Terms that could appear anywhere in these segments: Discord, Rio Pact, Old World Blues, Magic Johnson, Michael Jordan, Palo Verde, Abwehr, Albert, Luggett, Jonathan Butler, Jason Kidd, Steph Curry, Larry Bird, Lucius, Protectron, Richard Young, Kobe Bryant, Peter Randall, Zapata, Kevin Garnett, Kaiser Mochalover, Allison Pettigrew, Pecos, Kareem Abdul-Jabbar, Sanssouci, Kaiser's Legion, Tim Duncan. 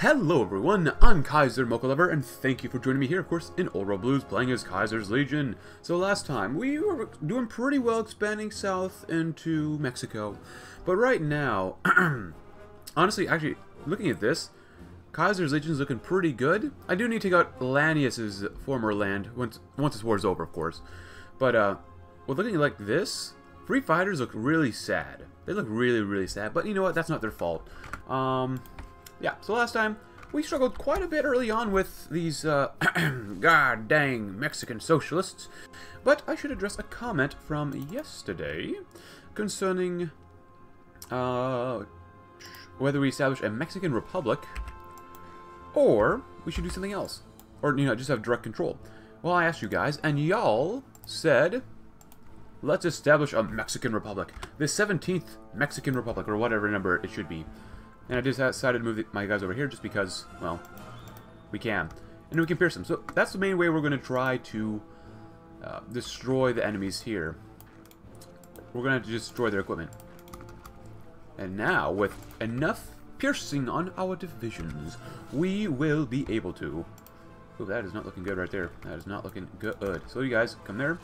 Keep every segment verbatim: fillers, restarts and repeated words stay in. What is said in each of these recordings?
Hello everyone, I'm Kaiser Mochalover, and thank you for joining me here, of course, in Old World Blues, playing as Kaiser's Legion. So last time, we were doing pretty well expanding south into Mexico. But right now, honestly, actually, looking at this, Kaiser's Legion's looking pretty good. I do need to take out Lanius's former land, once, once this war's over, of course. But, uh, with looking like this, free fighters look really sad. They look really, really sad, but you know what, that's not their fault. Um... Yeah, so last time, we struggled quite a bit early on with these, uh, god dang Mexican socialists. But I should address a comment from yesterday concerning, uh, whether we establish a Mexican republic, or we should do something else. Or, you know, just have direct control. Well, I asked you guys, and y'all said, let's establish a Mexican republic. The seventeenth Mexican republic, or whatever number it should be. And I just decided to move the, my guys over here just because, well, we can. And we can pierce them. So that's the main way we're going to try to uh, destroy the enemies here. We're going to have to destroy their equipment. And now, with enough piercing on our divisions, we will be able to... Ooh, that is not looking good right there. That is not looking good. So you guys, come there.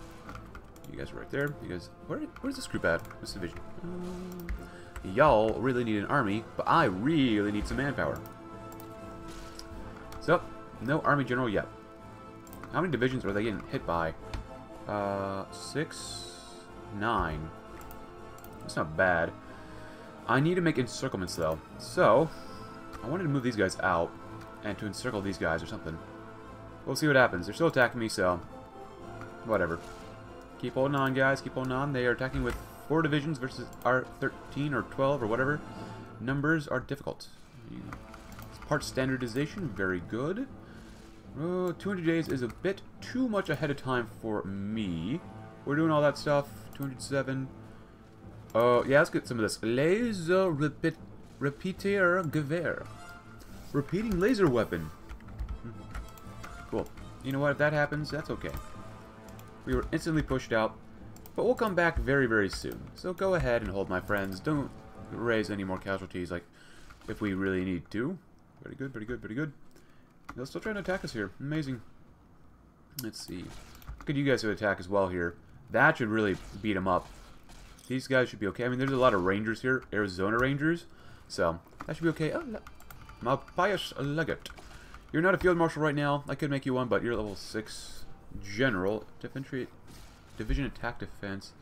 You guys right there. You guys... Where, where's this group at? This division? Uh... Y'all really need an army, but I really need some manpower. So, no army general yet. How many divisions are they getting hit by? Uh, six, nine. That's not bad. I need to make encirclements, though. So, I wanted to move these guys out and to encircle these guys or something. We'll see what happens. They're still attacking me, so whatever. Keep holding on, guys. Keep holding on. They are attacking with four divisions versus our thirteen or twelve or whatever. Numbers are difficult. It's part standardization, very good. Uh, two hundred days is a bit too much ahead of time for me. We're doing all that stuff. two hundred seven. Oh, uh, yeah, let's get some of this. Laser repeat, repeater Gewehr. Repeating laser weapon. Cool. You know what? If that happens, that's okay. We were instantly pushed out. But we'll come back very, very soon. So go ahead and hold, my friends. Don't raise any more casualties, like, if we really need to. Pretty good, pretty good, pretty good. They're still trying to attack us here. Amazing. Let's see. Could you guys do attack as well here? That should really beat them up. These guys should be okay. I mean, there's a lot of Rangers here. Arizona Rangers. So, that should be okay. Oh, no. My pious legate. You're not a field marshal right now. I could make you one, but you're level six general. Infantry... Division attack defense.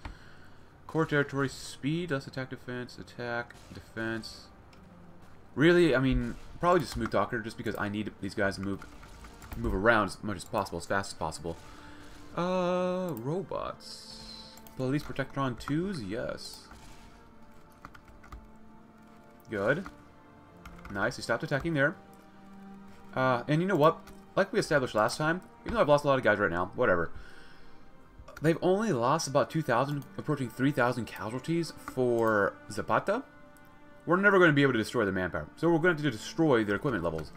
Core territory speed, less attack defense, attack, defense. Really, I mean, probably just smooth talker just because I need these guys to move move around as much as possible, as fast as possible. Uh robots. Police Protectron twos, yes. Good. Nice, he stopped attacking there. Uh and you know what? Like we established last time, even though I've lost a lot of guys right now, whatever. They've only lost about two thousand, approaching three thousand casualties for Zapata. We're never going to be able to destroy their manpower. So we're going to have to destroy their equipment levels.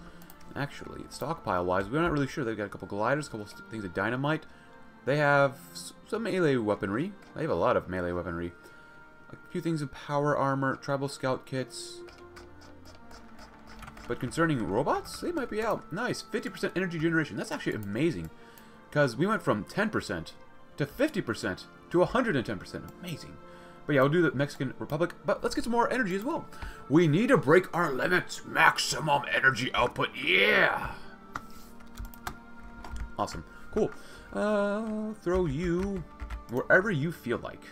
Actually, stockpile-wise, we're not really sure. They've got a couple gliders, a couple things of dynamite. They have some melee weaponry. They have a lot of melee weaponry. A few things of power armor, tribal scout kits. But concerning robots, they might be out. Nice, fifty percent energy generation. That's actually amazing. Because we went from ten percent... to fifty percent, to one hundred ten percent. Amazing. But yeah, we'll do the Mexican Republic, but let's get some more energy as well. We need to break our limits. Maximum energy output, yeah! Awesome. Cool. Uh, throw you wherever you feel like.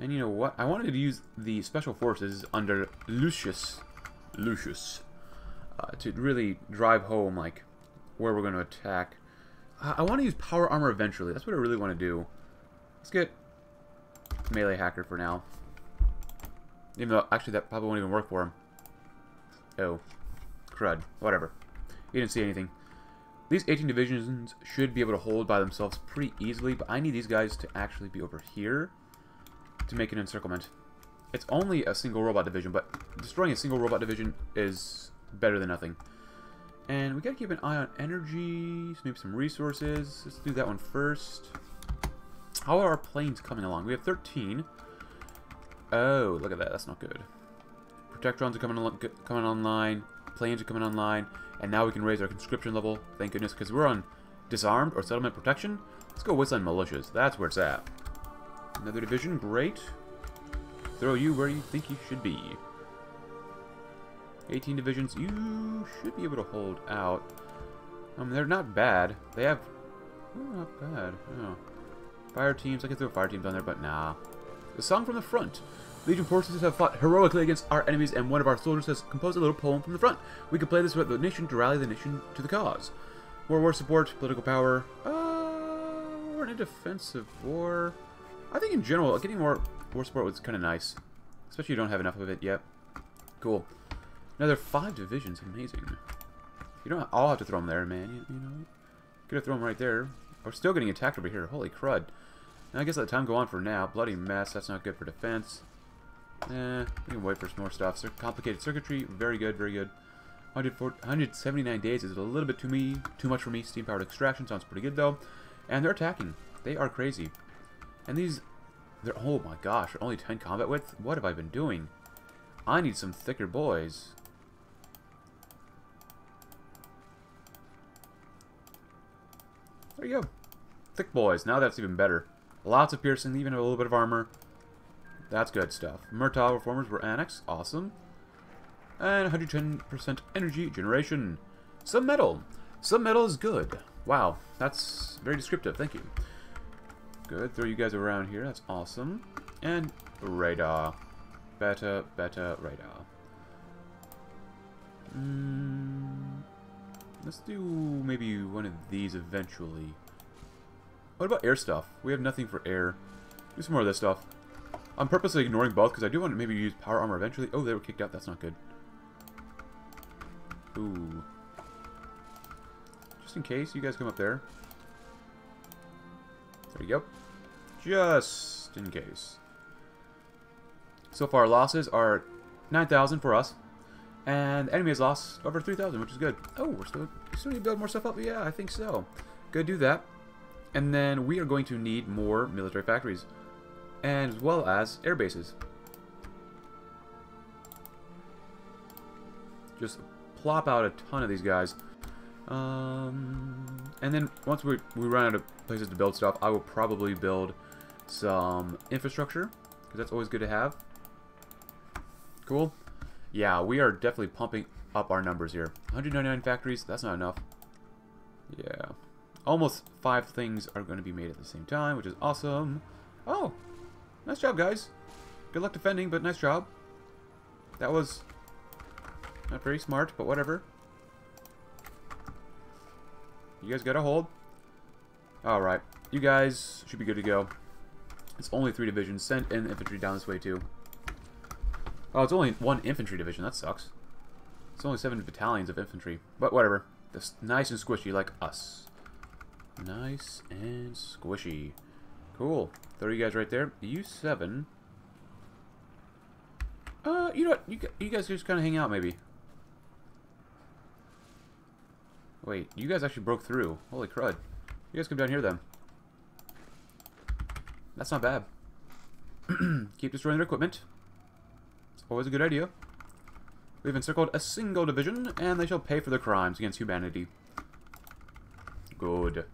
And you know what? I wanted to use the Special Forces under Lucius, Lucius, uh, to really drive home, like, where we're going to attack. I want to use power armor eventually. That's what I really want to do. Let's get melee hacker for now. Even though, actually, that probably won't even work for him. Oh. Crud. Whatever. You didn't see anything. These eighteen divisions should be able to hold by themselves pretty easily, but I need these guys to actually be over here to make an encirclement. It's only a single robot division, but destroying a single robot division is better than nothing. And we gotta keep an eye on energy, so maybe some resources. Let's do that one first. How are our planes coming along? We have thirteen. Oh, look at that. That's not good. Protectrons are coming, on, coming online. Planes are coming online. And now we can raise our conscription level. Thank goodness, because we're on disarmed or settlement protection. Let's go Wasteland Militias. That's where it's at. Another division. Great. Throw you where you think you should be. eighteen divisions. You should be able to hold out. Um, they're not bad. They have... Oh, not bad. Oh. Fire teams. I could throw fire teams on there, but nah. The Song from the Front. Legion forces have fought heroically against our enemies, and one of our soldiers has composed a little poem from the front. We could play this with the nation to rally the nation to the cause. More war support, political power. Uh, we're in a defensive war. I think in general, getting more war support was kind of nice. Especially if you don't have enough of it yet. Cool. Another five divisions. Amazing. You don't all have to throw them there, man. You, you know, could have thrown them right there. We're still getting attacked over here. Holy crud. And I guess let the time go on for now. Bloody mess. That's not good for defense. Eh, we can wait for some more stuff. Cir complicated circuitry. Very good, very good. one hundred seventy-nine days is a little bit too, me, too much for me. Steam-powered extraction sounds pretty good, though. And they're attacking. They are crazy. And these... They're, oh my gosh, only ten combat width? What have I been doing? I need some thicker boys. There you go. Thick boys. Now that's even better. Lots of piercing, even a little bit of armor. That's good stuff. Mertile reformers were annexed. Awesome. And one hundred ten percent energy generation. Some metal. Some metal is good. Wow. That's very descriptive. Thank you. Good. Throw you guys around here. That's awesome. And radar. Better, better radar. Mm, let's do maybe one of these eventually. What about air stuff? We have nothing for air. Do some more of this stuff. I'm purposely ignoring both because I do want to maybe use power armor eventually. Oh, they were kicked out. That's not good. Ooh. Just in case, you guys come up there. There you go. Just in case. So far, losses are nine thousand for us. And the enemy has lost over three thousand, which is good. Oh, we're still, still need to build more stuff up? Yeah, I think so. Go do that. And then we are going to need more military factories. And as well as air bases. Just plop out a ton of these guys. Um, and then once we, we run out of places to build stuff, I will probably build some infrastructure. Because that's always good to have. Cool. Yeah, we are definitely pumping up our numbers here. one hundred ninety-nine factories, that's not enough. Yeah. Almost five things are going to be made at the same time, which is awesome. Oh! Nice job, guys. Good luck defending, but nice job. That was not very smart, but whatever. You guys got a hold. Alright. You guys should be good to go. It's only three divisions. Send in infantry down this way, too. Oh, it's only one infantry division. That sucks. It's only seven battalions of infantry. But whatever. That's nice and squishy like us. Nice and squishy. Cool. Throw you guys right there. U seven. Uh, you know what? You, you guys just kind of hang out, maybe. Wait, you guys actually broke through. Holy crud. You guys come down here, then. That's not bad. Keep destroying their equipment. It's always a good idea. We've encircled a single division, and they shall pay for their crimes against humanity. Good.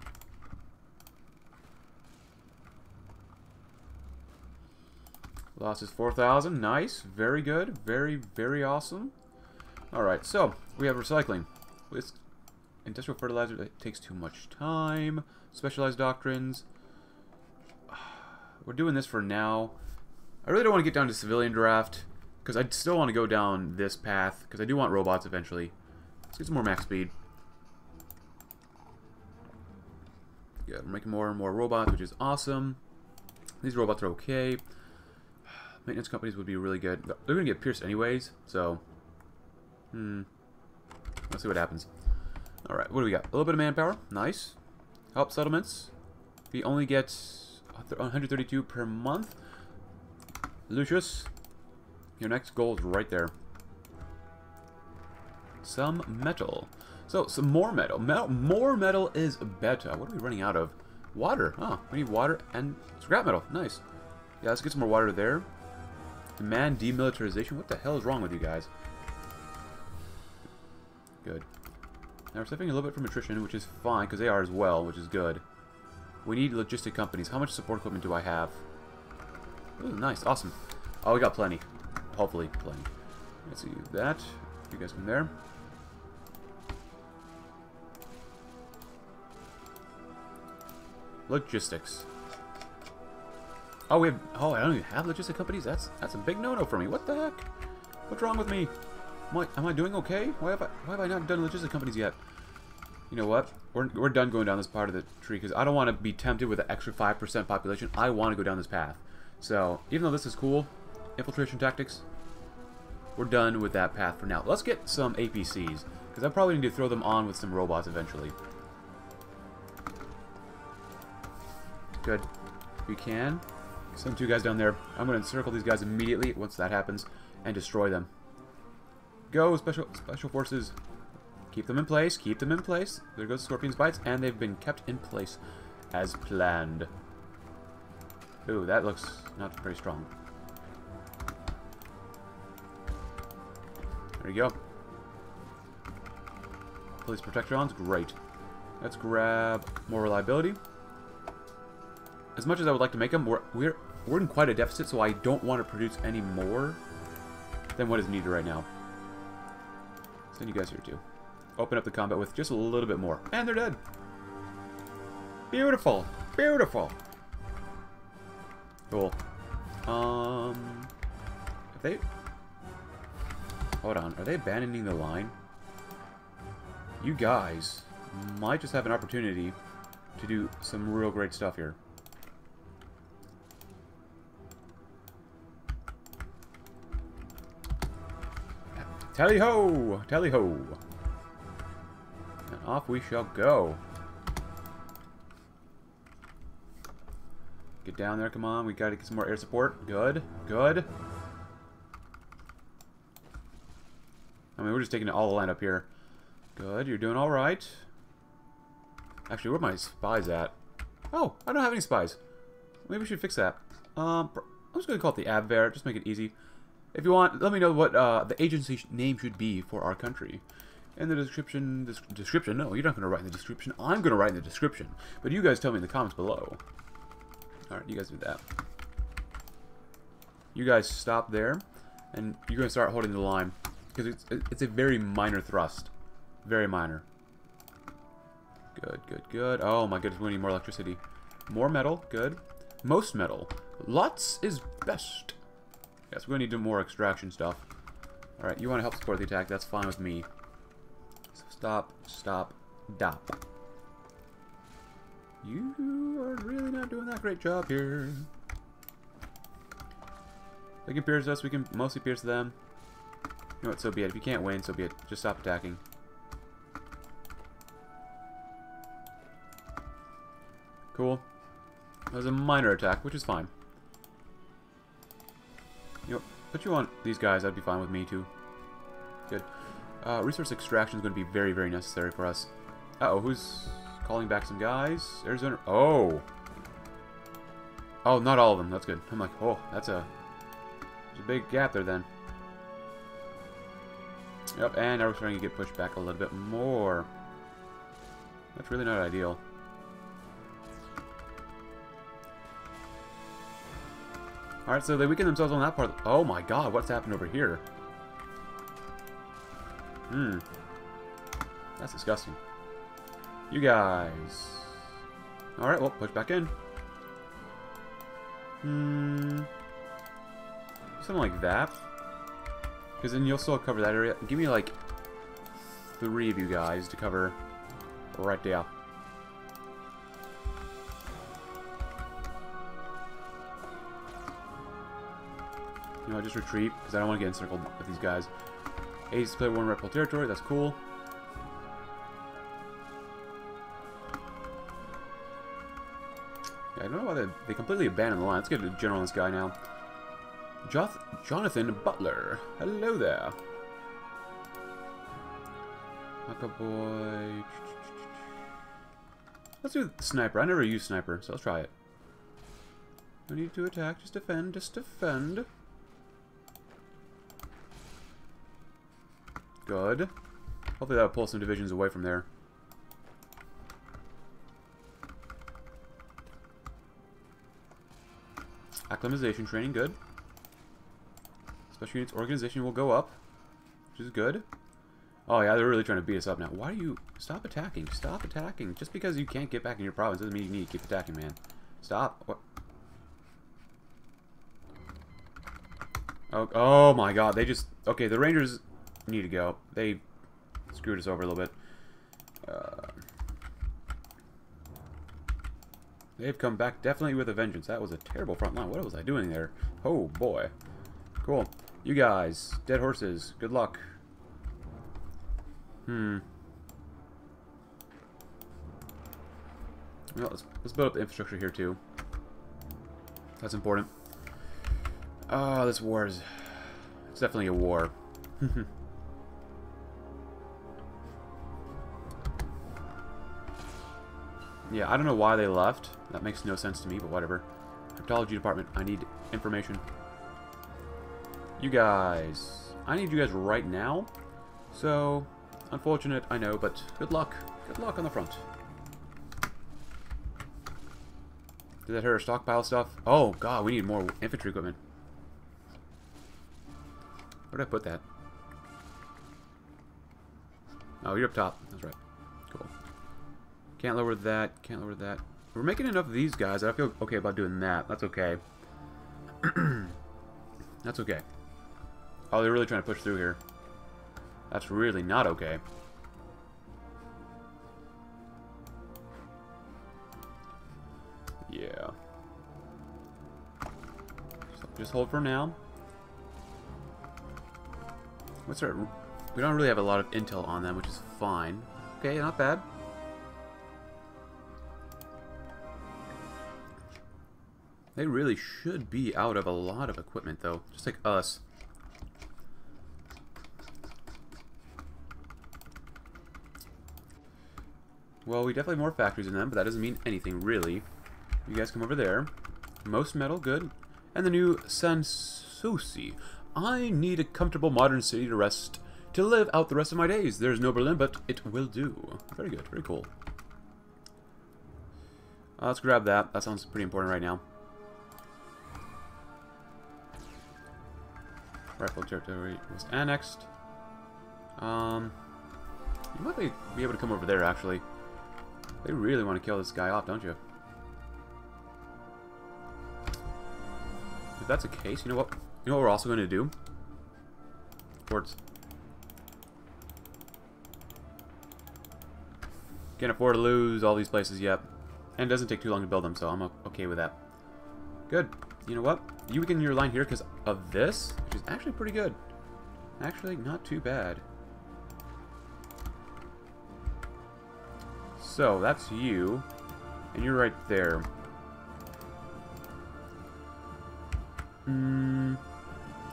Loss is four thousand. Nice. Very good. Very, very awesome. Alright, so we have recycling. With industrial fertilizer, that takes too much time. Specialized doctrines. We're doing this for now. I really don't want to get down to civilian draft, because I still want to go down this path, because I do want robots eventually. Let's get some more max speed. Yeah, we're making more and more robots, which is awesome. These robots are okay. Maintenance companies would be really good. They're going to get pierced anyways, so... Hmm. Let's see what happens. Alright, what do we got? A little bit of manpower. Nice. Help settlements. We only get one hundred thirty-two per month. Lucius, your next goal is right there. Some metal. So, some more metal. metal. More metal is better. What are we running out of? Water. Oh, we need water and scrap metal. Nice. Yeah, let's get some more water there. Demand demilitarization? What the hell is wrong with you guys? Good. Now we're saving a little bit from attrition, which is fine, because they are as well, which is good. We need logistic companies. How much support equipment do I have? Ooh, nice. Awesome. Oh, we got plenty. Hopefully, plenty. Let's see that. You guys come there. Logistics. Oh, we have... Oh, I don't even have logistic companies? That's that's a big no-no for me. What the heck? What's wrong with me? Am I, am I doing okay? Why have I, why have I not done logistic companies yet? You know what? We're, we're done going down this part of the tree, because I don't want to be tempted with an extra five percent population. I want to go down this path. So, even though this is cool, infiltration tactics, we're done with that path for now. Let's get some A P Cs, because I probably need to throw them on with some robots eventually. Good. If you can, send two guys down there. I'm going to encircle these guys immediately once that happens, and destroy them. Go, special special forces. Keep them in place. Keep them in place. There goes Scorpion's Bites, and they've been kept in place as planned. Ooh, that looks not very strong. There you go. Police protectrons, great. Let's grab more reliability. As much as I would like to make them, we're, we're, we're in quite a deficit, so I don't want to produce any more than what is needed right now. Send you guys here, too. Open up the combat with just a little bit more. And they're dead. Beautiful. Beautiful. Cool. Um, if they... Hold on. Are they abandoning the line? You guys might just have an opportunity to do some real great stuff here. Tally ho! Tally ho! And off we shall go. Get down there, come on. We gotta get some more air support. Good, good. I mean, we're just taking it all the line up here. Good, you're doing alright. Actually, where are my spies at? Oh, I don't have any spies. Maybe we should fix that. Um, I'm just gonna call it the Abwehr, just make it easy. If you want, let me know what uh, the agency sh name should be for our country. In the description... Des description? No, you're not going to write in the description. I'm going to write in the description. But you guys tell me in the comments below. Alright, you guys do that. You guys stop there. And you're going to start holding the line. Because it's, it's a very minor thrust. Very minor. Good, good, good. Oh my goodness, we need more electricity. More metal. Good. Most metal. Lots is best. Yes, we're going to need more extraction stuff. Alright, you want to help support the attack. That's fine with me. So stop, stop, dop. You are really not doing that great job here. They can pierce us. We can mostly pierce them. You know what? So be it. If you can't win, so be it. Just stop attacking. Cool. That was a minor attack, which is fine. You know, put you on these guys, that'd be fine with me too. Good. Uh, resource extraction is going to be very, very necessary for us. Uh-oh, who's calling back some guys? Arizona. Oh! Oh, not all of them. That's good. I'm like, oh, that's a, that's a big gap there then. Yep, and now we're starting to get pushed back a little bit more. That's really not ideal. Alright, so they weaken themselves on that part. Oh my god, what's happened over here? Hmm. That's disgusting. You guys. Alright, well, push back in. Hmm. Something like that. Because then you'll still cover that area. Give me like three of you guys to cover right there. You know, I just retreat, because I don't want to get encircled with these guys. A's display one reptile territory, that's cool. Yeah, I don't know why they, they completely abandoned the line. Let's get a general on this guy now. Joth Jonathan Butler. Hello there. Boy. Let's do sniper. I never used sniper, so let's try it. No need to attack, just defend, just defend. Good. Hopefully that'll pull some divisions away from there. Acclimatization training, good. Special units organization will go up, which is good. Oh yeah, they're really trying to beat us up now. Why do you... Stop attacking. Stop attacking. Just because you can't get back in your province doesn't mean you need to keep attacking, man. Stop. What? Oh, oh my god, they just... Okay, the Rangers need to go. They screwed us over a little bit. Uh, they've come back definitely with a vengeance. That was a terrible front line. What was I doing there? Oh boy. Cool. You guys, dead horses. Good luck. Hmm. Well, let's, let's build up the infrastructure here, too. That's important. Oh, this war is... It's definitely a war. Yeah, I don't know why they left. That makes no sense to me, but whatever. Cryptology department, I need information. You guys. I need you guys right now. So... Unfortunate, I know, but good luck. Good luck on the front. Did that hurt our stockpile stuff? Oh, God, we need more infantry equipment. Where did I put that? Oh, you're up top. That's right. Cool. Can't lower that. Can't lower that. We're making enough of these guys that I feel okay about doing that. That's okay. That's okay. Oh, they're really trying to push through here. That's really not okay. Yeah. So just hold for now. What's our... We don't really have a lot of intel on them, which is fine. Okay, not bad. They really should be out of a lot of equipment, though. Just like us. Well, we definitely have more factories in them, but that doesn't mean anything, really. You guys come over there. Most metal, good. And the new Sanssouci. I need a comfortable modern city to rest, to live out the rest of my days. There's no Berlin, but it will do. Very good, very cool. Uh, let's grab that. That sounds pretty important right now. Rifle territory was annexed. Um, you might be able to come over there, actually. They really want to kill this guy off, don't you? If that's the case, you know what? You know what we're also going to do? Forts. Can't afford to lose all these places yet, and it doesn't take too long to build them, so I'm okay with that. Good. You know what? You weaken your line here because of this, which is actually pretty good. Actually, not too bad. So, that's you, and you're right there. Mm,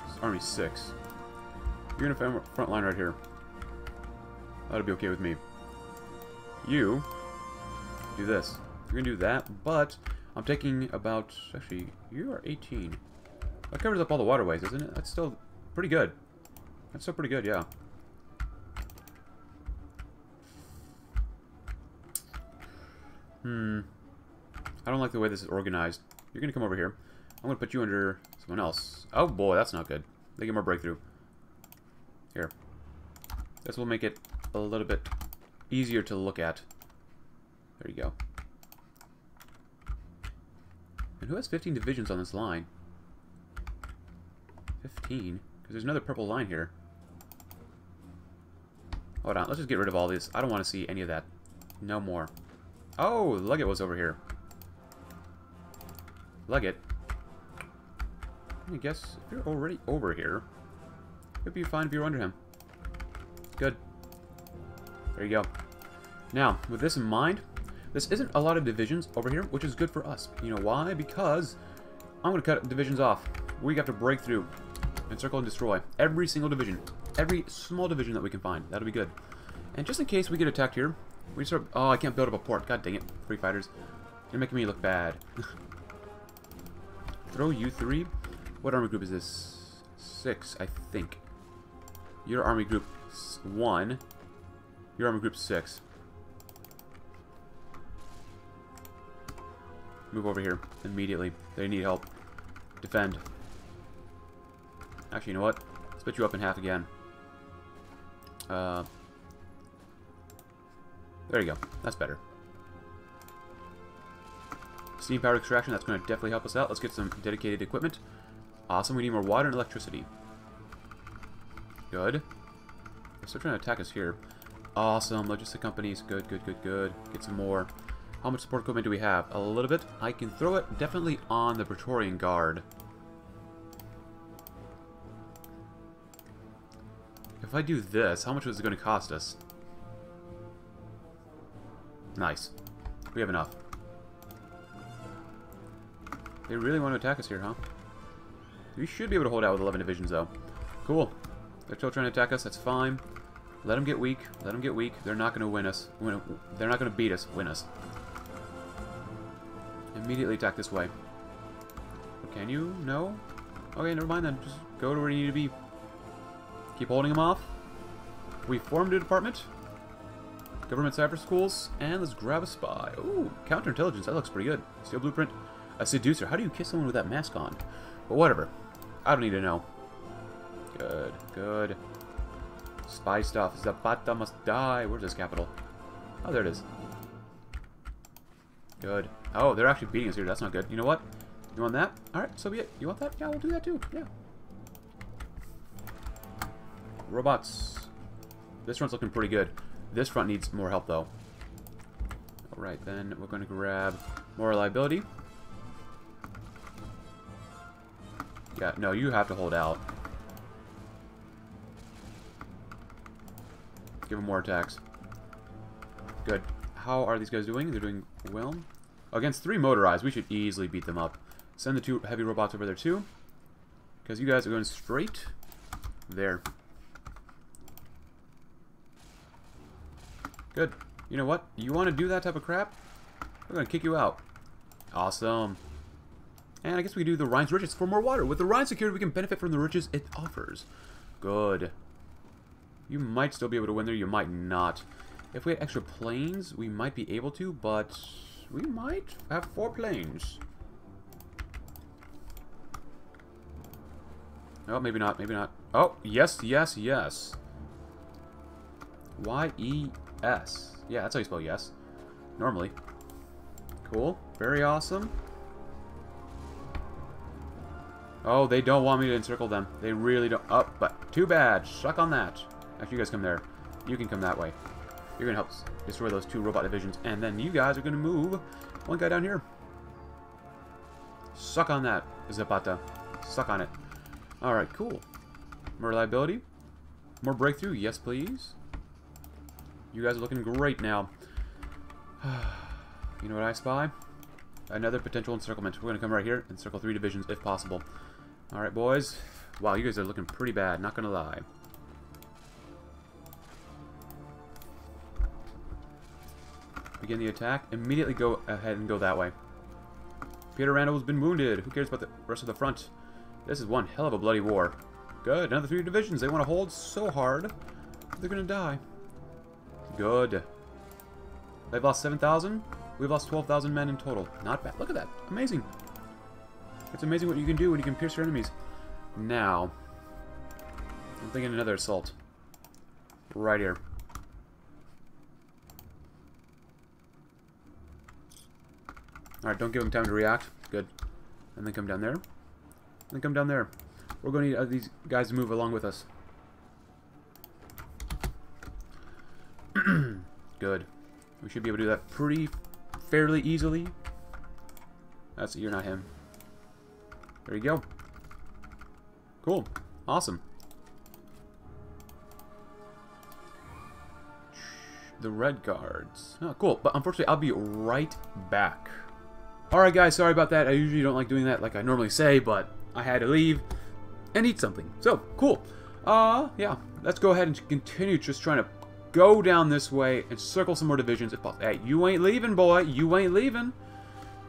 it's Army six. You're in a front line right here. That'll be okay with me. You do this. You're going to do that, but I'm taking about... Actually, you are eighteen. That covers up all the waterways, isn't it? That's still pretty good. That's still pretty good, yeah. Hmm. I don't like the way this is organized. You're gonna come over here. I'm gonna put you under someone else. Oh boy, that's not good. They get more breakthrough. Here. This will make it a little bit easier to look at. There you go. And who has fifteen divisions on this line? fifteen? Because there's another purple line here. Hold on, let's just get rid of all this. I don't want to see any of that. No more. Oh, Luggett was over here. Luggett. I guess if you're already over here, it'd be fine if you were under him. Good. There you go. Now, with this in mind, this isn't a lot of divisions over here, which is good for us. You know why? Because I'm going to cut divisions off. We have to break through, encircle, and destroy every single division. Every small division that we can find. That'll be good. And just in case we get attacked here, we sort of, oh, I can't build up a port. God dang it. Three fighters. You're making me look bad. Throw you three. What army group is this? Six, I think. Your army group one. Your armor group six. Move over here immediately. They need help. Defend. Actually, you know what? Split you up in half again. Uh, there you go. That's better. Steam power extraction, that's going to definitely help us out. Let's get some dedicated equipment. Awesome, we need more water and electricity. Good. They're still trying to attack us here. Awesome, logistic companies. Good, good, good, good. Get some more. How much support equipment do we have? A little bit. I can throw it definitely on the Praetorian Guard. If I do this, how much is it going to cost us? Nice. We have enough. They really want to attack us here, huh? We should be able to hold out with eleven divisions, though. Cool. They're still trying to attack us. That's fine. Let them get weak. Let them get weak. They're not going to win us. Win They're not going to beat us. Win us. Immediately attack this way. Can you? No? Okay, never mind then. Just go to where you need to be. Keep holding them off. We formed a department. Government cyber schools. And let's grab a spy. Ooh, counterintelligence. That looks pretty good. Steel blueprint. A seducer. How do you kiss someone with that mask on? But whatever. I don't need to know. Good. Good. Spy stuff. Zapata must die. Where's his capital? Oh, there it is. Good. Oh, they're actually beating us here. That's not good. You know what? You want that? Alright, so be it. You want that? Yeah, we'll do that too. Yeah. Robots. This front's looking pretty good. This front needs more help, though. Alright, then we're going to grab more reliability. Yeah, no, you have to hold out. Give them more attacks. Good. How are these guys doing? They're doing well. Against three motorized, we should easily beat them up. Send the two heavy robots over there, too. Because you guys are going straight there. Good. You know what? You want to do that type of crap? We're going to kick you out. Awesome. And I guess we can do the Rhine's riches for more water. With the Rhine secured, we can benefit from the riches it offers. Good. You might still be able to win there. You might not. If we had extra planes, we might be able to, but we might have four planes. Oh, maybe not. Maybe not. Oh, yes, yes, yes. Y E S. Yeah, that's how you spell yes. Normally. Cool. Very awesome. Oh, they don't want me to encircle them. They really don't. Oh, but too bad. Suck on that. Actually, you guys come there. You can come that way. You're going to help destroy those two robot divisions. And then you guys are going to move one guy down here. Suck on that, Zapata. Suck on it. Alright, cool. More reliability. More breakthrough. Yes, please. You guys are looking great now. You know what I spy? Another potential encirclement. We're going to come right here and circle three divisions if possible. Alright, boys. Wow, you guys are looking pretty bad. Not going to lie. Begin the attack. Immediately go ahead and go that way. Peter Randall has been wounded. Who cares about the rest of the front? This is one hell of a bloody war. Good. Another three divisions. They want to hold so hard. They're going to die. Good. They've lost seven thousand. We've lost twelve thousand men in total. Not bad. Look at that. Amazing. It's amazing what you can do when you can pierce your enemies. Now, I'm thinking another assault. Right here. Alright, don't give them time to react. Good. And then come down there. And then come down there. We're going to need these guys to move along with us. Good. We should be able to do that pretty fairly easily. That's it, you're not him. There you go. Cool. Awesome. The Red Guards. Oh, cool. But unfortunately, I'll be right back. Alright, guys. Sorry about that. I usually don't like doing that like I normally say, but I had to leave and eat something. So, cool. Uh, yeah. Let's go ahead and continue just trying to go down this way and circle some more divisions if possible. Hey, you ain't leaving, boy. You ain't leaving.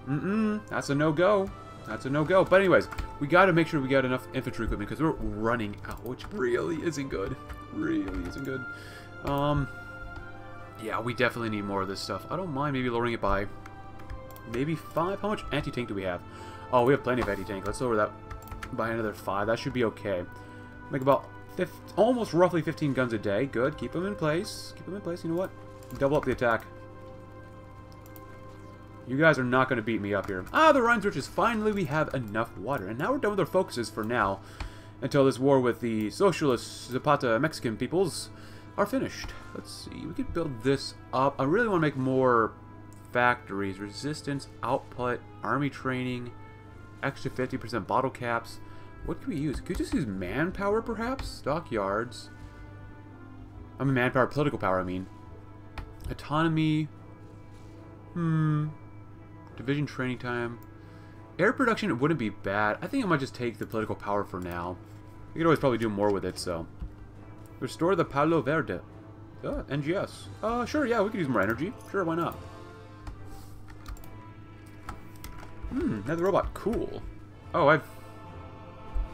Mm-mm. That's a no-go. That's a no-go. But anyways, we got to make sure we got enough infantry equipment because we're running out, which really isn't good. Really isn't good. Um, yeah, we definitely need more of this stuff. I don't mind maybe lowering it by maybe five. How much anti-tank do we have? Oh, we have plenty of anti-tank. Let's lower that by another five. That should be okay. Make about fifteen, almost roughly fifteen guns a day. Good. Keep them in place. Keep them in place. You know what? Double up the attack. You guys are not going to beat me up here. Ah, the Rhine's riches. Finally, we have enough water. And now we're done with our focuses for now. Until this war with the socialist Zapata Mexican peoples are finished. Let's see. We could build this up. I really want to make more factories. Resistance, output, army training, extra fifty percent bottle caps. What can we use? Could we just use manpower, perhaps? Stockyards. I mean, manpower, political power, I mean. Autonomy. Hmm. Division training time. Air production, it wouldn't be bad. I think I might just take the political power for now. We could always probably do more with it, so. Restore the Palo Verde. Uh, N G S. Uh, sure, yeah, we could use more energy. Sure, why not? Hmm, another robot. Cool. Oh, I've...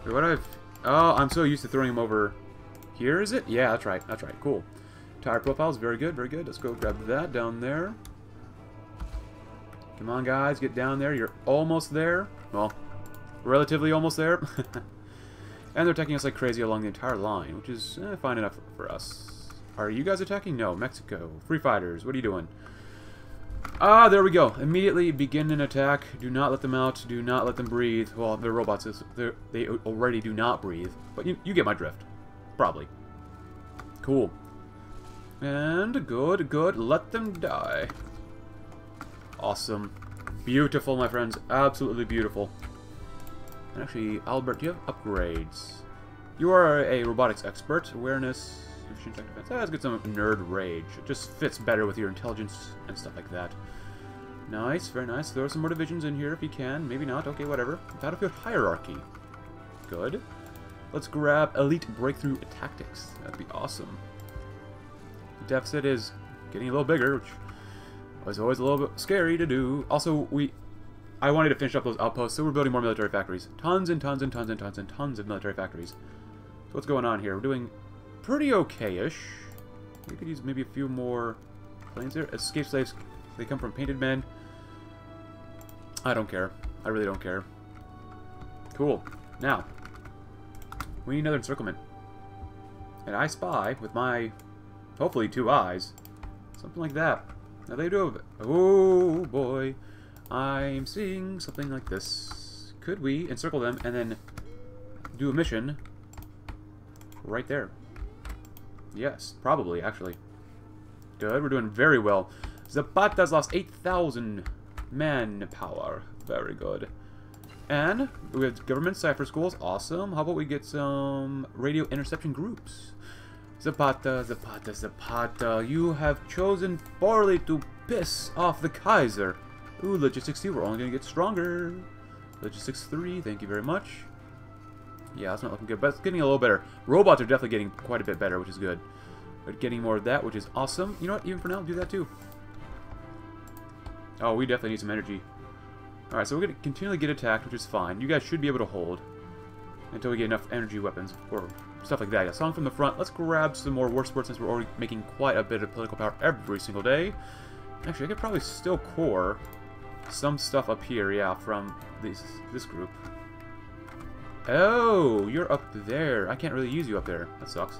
Wait, what I've... Oh, I'm so used to throwing him over here, is it? Yeah, that's right. That's right. Cool. Tire profiles. Very good, very good. Let's go grab that down there. Come on, guys, get down there. You're almost there. Well, relatively almost there. And they're attacking us like crazy along the entire line, which is eh, fine enough for us. Are you guys attacking? No. Mexico. Free fighters. What are you doing? Ah, there we go. Immediately begin an attack. Do not let them out. Do not let them breathe. Well, they're robots. They're, they already do not breathe. But you, you get my drift. Probably. Cool. And good, good. Let them die. Awesome. Beautiful, my friends. Absolutely beautiful. And actually, Albert, do you have upgrades? You are a robotics expert. Awareness, efficient tech defense. Let's get some nerd rage. It just fits better with your intelligence and stuff like that. Nice, very nice. Throw some more divisions in here if you can. Maybe not. Okay, whatever. Battlefield hierarchy. Good. Let's grab elite breakthrough tactics. That'd be awesome. The deficit is getting a little bigger, which... was always a little bit scary to do. Also, we, I wanted to finish up those outposts, so we're building more military factories. Tons and tons and tons and tons and tons of military factories. So what's going on here? We're doing pretty okay-ish. We could use maybe a few more planes there. Escape slaves, they come from painted men. I don't care. I really don't care. Cool. Now, we need another encirclement. And I spy with my, hopefully, two eyes. Something like that. Now they do have... Oh, boy. I'm seeing something like this. Could we encircle them and then do a mission right there? Yes, probably, actually. Good, we're doing very well. Zapata's lost eight thousand manpower. Very good. And we have government cipher schools. Awesome. How about we get some radio interception groups? Zapata, Zapata, Zapata, you have chosen poorly to piss off the Kaiser. Ooh, Logistics two, we're only going to get stronger. Logistics three, thank you very much. Yeah, that's not looking good, but it's getting a little better. Robots are definitely getting quite a bit better, which is good. But getting more of that, which is awesome. You know what, even for now, do that too. Oh, we definitely need some energy. Alright, so we're going to continually get attacked, which is fine. You guys should be able to hold until we get enough energy weapons or stuff like that. Yeah, song from the front. Let's grab some more war sports since we're already making quite a bit of political power every single day. Actually, I could probably still core some stuff up here, yeah, from this, this group. Oh, you're up there. I can't really use you up there. That sucks.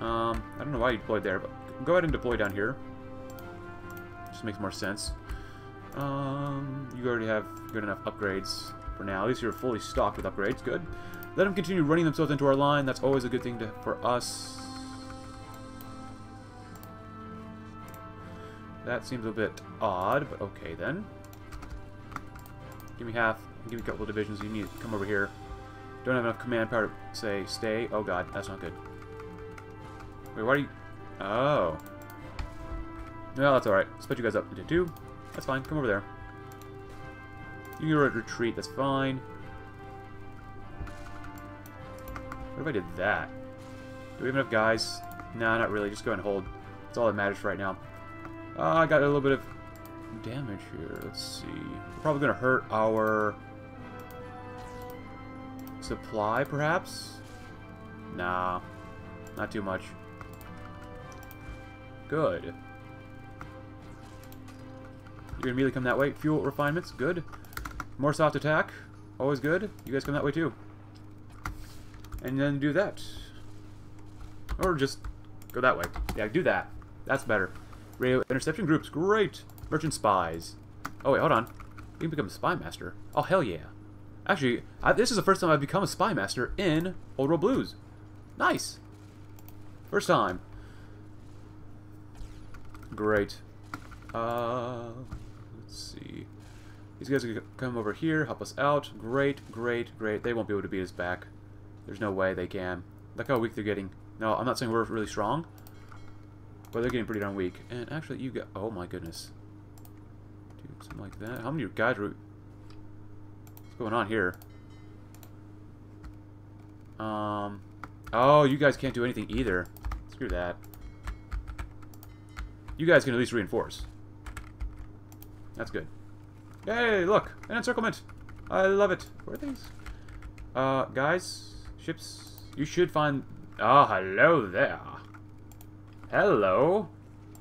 Um, I don't know why you deployed there, but go ahead and deploy down here. Just makes more sense. Um, you already have good enough upgrades for now. At least you're fully stocked with upgrades. Good. Let them continue running themselves into our line. That's always a good thing to, for us. That seems a bit odd, but okay then. Give me half. Give me a couple of divisions. You need to come over here. Don't have enough command power to say stay. Oh god, that's not good. Wait, why do you... Oh. Well, that's alright. Split you guys up into two. That's fine. Come over there. You can retreat. That's fine. What if I did that? Do we have enough guys? Nah, not really. Just go and hold. That's all that matters right now. Uh, I got a little bit of damage here. Let's see. We're probably going to hurt our supply, perhaps? Nah. Not too much. Good. You're going to immediately come that way. Fuel refinements. Good. More soft attack. Always good. You guys come that way, too. And then do that. Or just go that way. Yeah, do that. That's better. Radio interception groups. Great. Merchant spies. Oh, wait, hold on. You can become a spy master. Oh, hell yeah. Actually, I, this is the first time I've become a spy master in Old World Blues. Nice. First time. Great. Uh, let's see. These guys can come over here, help us out. Great, great, great. They won't be able to beat us back. There's no way they can. Look how weak they're getting. No, I'm not saying we're really strong, but they're getting pretty darn weak. And actually, you got... Oh, my goodness. Dude, something like that. How many guys are... We... What's going on here? Um... Oh, you guys can't do anything either. Screw that. You guys can at least reinforce. That's good. Hey, look! An encirclement! I love it. Where are these? Uh, guys? Ships? You should find... Ah, oh, hello there. Hello.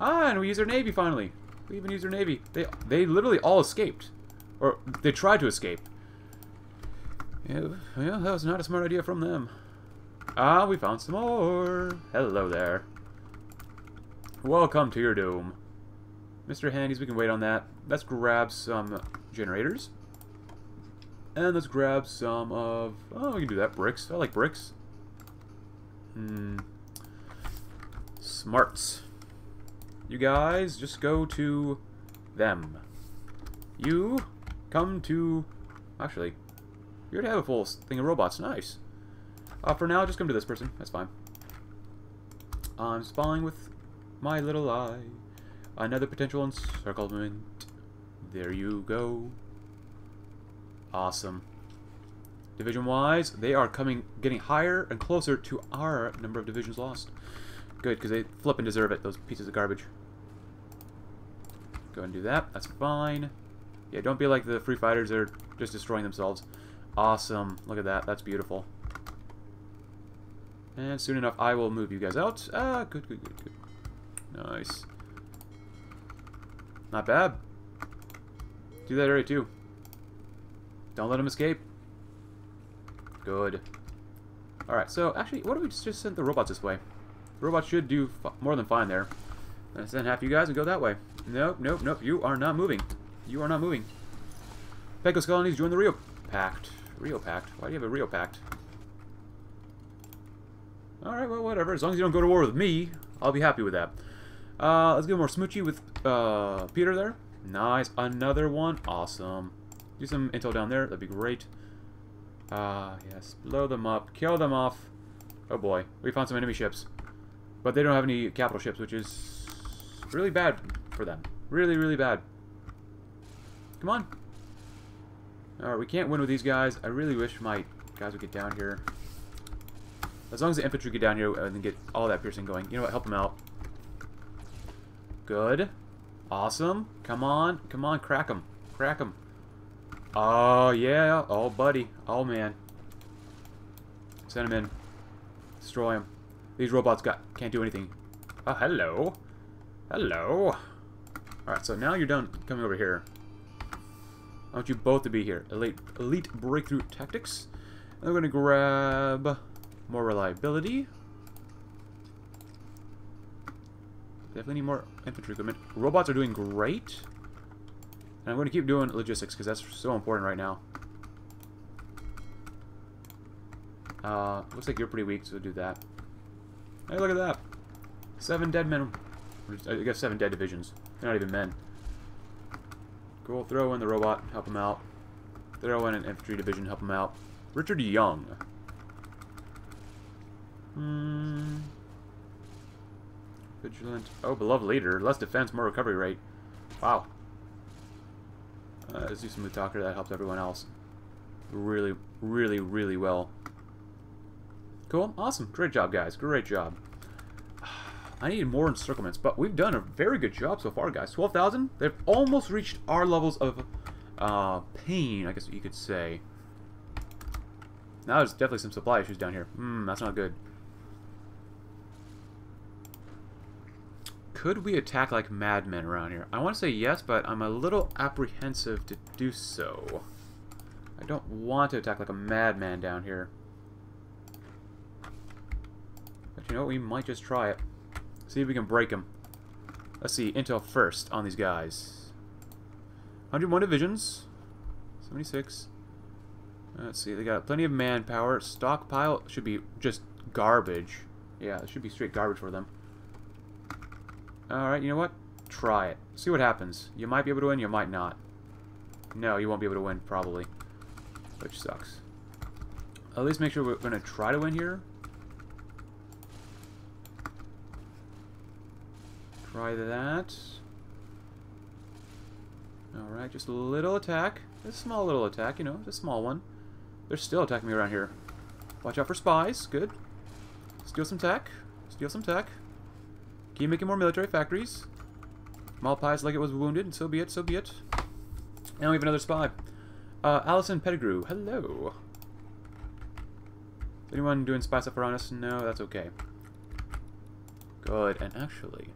Ah, and we use our navy finally. We even use our navy. They they literally all escaped. Or they tried to escape. Yeah, well, that was not a smart idea from them. Ah, we found some more. Hello there. Welcome to your doom. Mister Handy's, we can wait on that. Let's grab some generators. And let's grab some of... Oh, we can do that. Bricks. I like bricks. Hmm... Smarts. You guys, just go to them. You come to... Actually, you already have a full thing of robots. Nice. Uh, for now, just come to this person. That's fine. I'm spying with my little eye. Another potential encirclement. There you go. Awesome. Division-wise, they are coming, getting higher and closer to our number of divisions lost. Good, because they flip and deserve it, those pieces of garbage. Go and do that. That's fine. Yeah, don't be like the Free Fighters that are just destroying themselves. Awesome. Look at that. That's beautiful. And soon enough, I will move you guys out. Ah, good, good, good, good. Nice. Not bad. Do that area, too. Don't let them escape. Good. Alright, so, actually, what if we just send the robots this way? Robots should do f more than fine there. Let's send half you guys and go that way. Nope, nope, nope. You are not moving. You are not moving. Pecos colonies join the Rio Pact. Rio Pact? Why do you have a Rio Pact? Alright, well, whatever. As long as you don't go to war with me, I'll be happy with that. Uh, let's get more smoochy with uh, Peter there. Nice. Another one. Awesome. Do some intel down there. That'd be great. Ah, uh, yes. Blow them up. Kill them off. Oh, boy. We found some enemy ships. But they don't have any capital ships, which is really bad for them. Really, really bad. Come on. Alright, we can't win with these guys. I really wish my guys would get down here. As long as the infantry get down here and get all that piercing going. You know what? Help them out. Good. Awesome. Come on. Come on. Crack them. Crack them. Oh, yeah. Oh, buddy. Oh, man. Send them in. Destroy them. These robots got can't do anything. Oh, hello. Hello. Alright, so now you're done coming over here. I want you both to be here. Elite, elite breakthrough tactics. I'm going to grab more reliability. Definitely need more infantry equipment. Robots are doing great. And I'm going to keep doing logistics because that's so important right now. Uh, looks like you're pretty weak, so do that. Hey, look at that. Seven dead men. I guess seven dead divisions. They're not even men. Cool. Throw in the robot. Help them out. Throw in an infantry division. Help them out. Richard Young. Hmm. Vigilant. Oh, beloved leader. Less defense, more recovery rate. Wow. Uh, let's do some Mutakar. That helps everyone else. Really, really, really well. Cool. Awesome. Great job, guys. Great job. I need more encirclements, but we've done a very good job so far, guys. twelve thousand, they've almost reached our levels of uh, pain, I guess you could say. Now there's definitely some supply issues down here. Hmm, that's not good. Could we attack like madmen around here? I want to say yes, but I'm a little apprehensive to do so. I don't want to attack like a madman down here. But you know what? We might just try it. See if we can break them. Let's see. Intel first on these guys. one hundred one divisions. seventy-six. Let's see. They got plenty of manpower. Stockpile should be just garbage. Yeah, it should be straight garbage for them. Alright, you know what? Try it. See what happens. You might be able to win. You might not. No, you won't be able to win, probably. Which sucks. At least make sure we're going to try to win here. Try that. Alright, just a little attack. A small little attack, you know, just a small one. They're still attacking me around here. Watch out for spies. Good. Steal some tech. Steal some tech. Keep making more military factories. Malpies like it was wounded, and so be it, so be it. Now we have another spy. Uh, Allison Pettigrew. Hello. Is anyone doing spy stuff around us? No, that's okay. Good. And actually...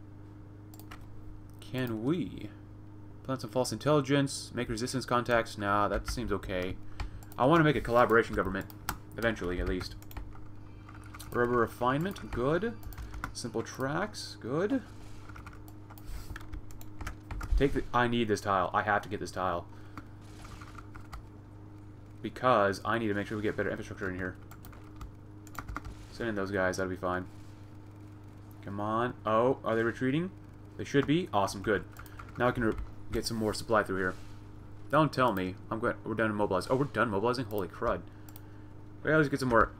Can we plant some false intelligence, make resistance contacts? Nah, that seems okay. I want to make a collaboration government. Eventually, at least. Rubber refinement, good. Simple tracks, good. Take the... I need this tile. I have to get this tile. Because I need to make sure we get better infrastructure in here. Send in those guys, that'll be fine. Come on. Oh, are they retreating? They should be. Awesome, good. Now I can get some more supply through here. Don't tell me. I'm going. We're done mobilizing. Oh, we're done mobilizing? Holy crud. We gotta get some more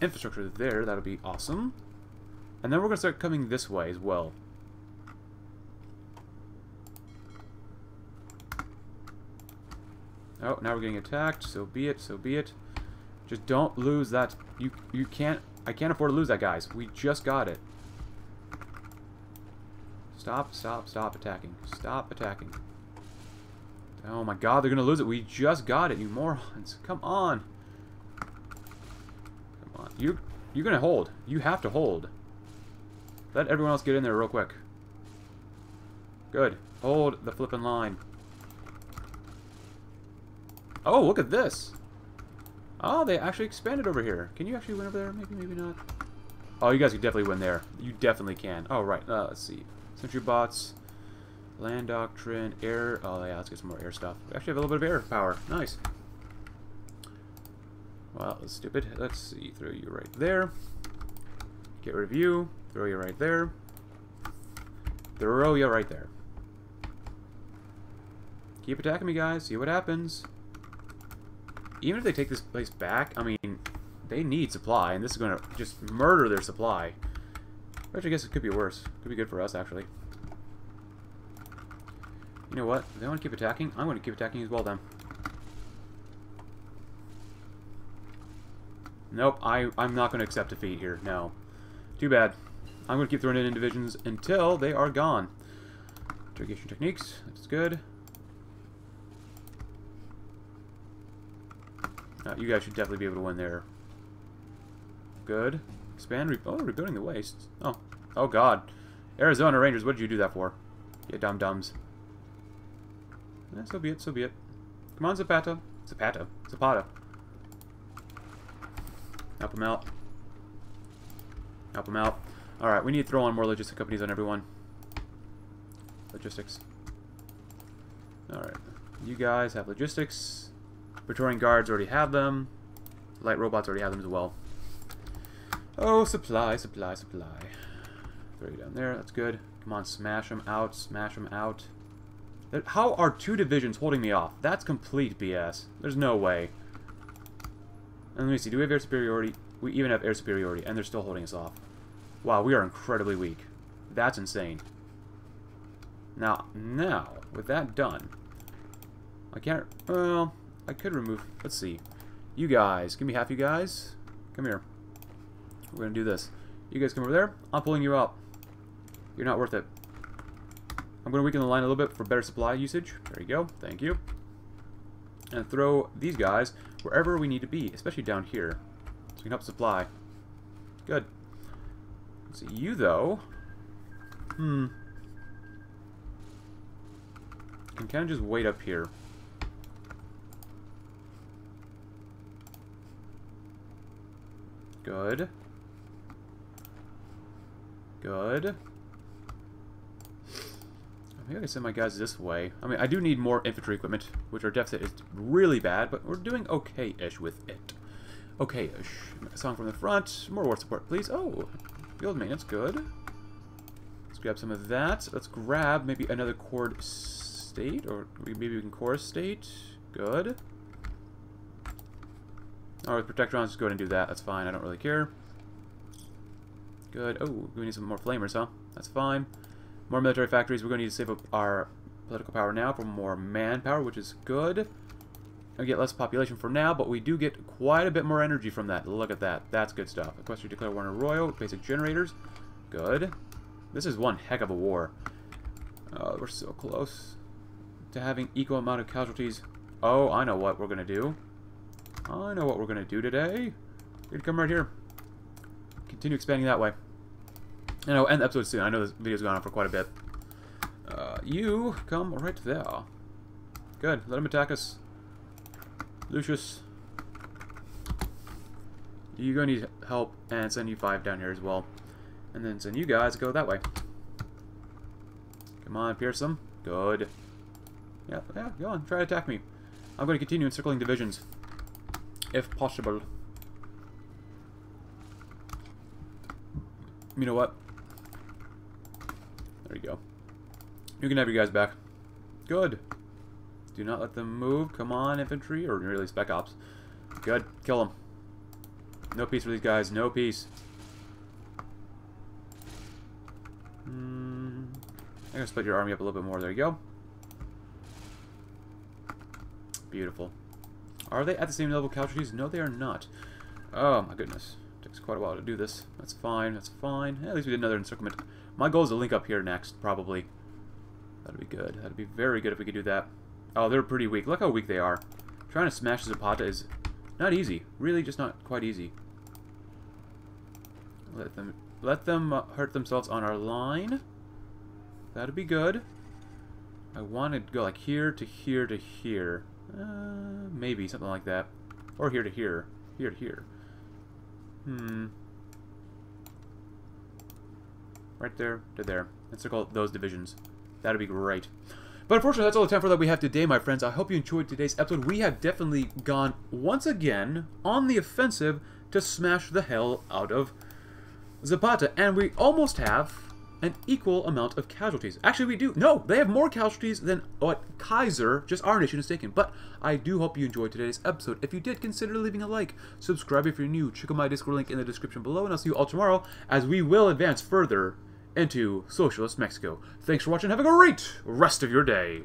infrastructure there. That'll be awesome. And then we're going to start coming this way as well. Oh, now we're getting attacked. So be it. So be it. Just don't lose that. You, you can't... I can't afford to lose that, guys. We just got it. Stop, stop, stop attacking. Stop attacking. Oh my god, they're going to lose it. We just got it, you morons. Come on. Come on. You, you're going to hold. You have to hold. Let everyone else get in there real quick. Good. Hold the flippin' line. Oh, look at this. Oh, they actually expanded over here. Can you actually win over there? Maybe, maybe not. Oh, you guys can definitely win there. You definitely can. Oh, right. Uh, let's see. Sentry bots, land doctrine, air. Oh yeah, let's get some more air stuff. We actually have a little bit of air power. Nice. Well, that's stupid. Let's see. Throw you right there. Get rid of you. Throw you right there. Throw you right there. Keep attacking me, guys. See what happens. Even if they take this place back, I mean, they need supply, and this is going to just murder their supply. Which I guess it could be worse. Could be good for us, actually. You know what? If they want to keep attacking, I'm going to keep attacking as well, then. Nope, I, I'm not going to accept defeat here. No. Too bad. I'm going to keep throwing it in divisions until they are gone. Interrogation techniques. That's good. Uh, you guys should definitely be able to win there. Good. Expand. Re oh, rebuilding the wastes. Oh. Oh, God. Arizona Rangers, what did you do that for? You dum-dums. Eh, so be it, so be it. Come on, Zapata. Zapata. Zapata. Help him out. Help him out. Alright, we need to throw on more logistic companies on everyone. Logistics. Alright. You guys have logistics. Praetorian Guards already have them. Light Robots already have them as well. Oh, supply, supply, supply. Throw you down there. That's good. Come on, smash them out. Smash them out. How are two divisions holding me off? That's complete B S. There's no way. And let me see. Do we have air superiority? We even have air superiority, and they're still holding us off. Wow, we are incredibly weak. That's insane. Now, now, with that done, I can't... Well, I could remove... Let's see. You guys. Give me half you guys. Come here. We're going to do this. You guys come over there. I'm pulling you out. You're not worth it. I'm going to weaken the line a little bit for better supply usage. There you go. Thank you. And throw these guys wherever we need to be, especially down here. So we can help supply. Good. So you, though... Hmm. Can kind of just wait up here. Good. Good. Maybe I can send my guys this way. I mean, I do need more infantry equipment, which our deficit is really bad, but we're doing okay-ish with it. Okay-ish. Song from the front. More war support, please. Oh, field maintenance. Good. Let's grab some of that. Let's grab maybe another chord state, or maybe we can chorus state. Good. All right, Protectrons, just go ahead and do that. That's fine. I don't really care. Good. Oh, we need some more flamers, huh? That's fine. More military factories. We're going to need to save up our political power now for more manpower, which is good. We get less population for now, but we do get quite a bit more energy from that. Look at that. That's good stuff. Request to declare war on Arroyo. Basic generators. Good. This is one heck of a war. Uh, we're so close to having equal amount of casualties. Oh, I know what we're going to do. I know what we're going to do today. We're going to come right here. Continue expanding that way. And I'll end the episode soon. I know this video's gone on for quite a bit. Uh, you come right there. Good. Let him attack us. Lucius. You're going to need help, and send you five down here as well. And then send you guys go that way. Come on, pierce them. Good. Yeah, yeah, go on. Try to attack me. I'm going to continue encircling divisions. If possible. You know what? There you go. You can have your guys back. Good. Do not let them move. Come on, infantry, or really spec ops. Good. Kill them. No peace for these guys. No peace. Mm, I'm going to split your army up a little bit more. There you go. Beautiful. Are they at the same level of casualties? No, they are not. Oh, my goodness. It takes quite a while to do this. That's fine. That's fine. Yeah, at least we did another encirclement. My goal is to link up here next, probably. That'd be good. That'd be very good if we could do that. Oh, they're pretty weak. Look how weak they are. Trying to smash Zapata is not easy. Really, just not quite easy. Let them, let them hurt themselves on our line. That'd be good. I want to go like here to here to here. Uh, maybe, something like that. Or here to here. Here to here. Hmm. Right there to there. Encircle those divisions. That'd be great. But unfortunately, that's all the time for that we have today, my friends. I hope you enjoyed today's episode. We have definitely gone, once again, on the offensive to smash the hell out of Zapata. And we almost have an equal amount of casualties. Actually, we do. No, they have more casualties than what Kaiser, just our nation, has taken. But I do hope you enjoyed today's episode. If you did, consider leaving a like. Subscribe if you're new. Check out my Discord link in the description below. And I'll see you all tomorrow as we will advance further into socialist Mexico. Thanks for watching. Have a great rest of your day.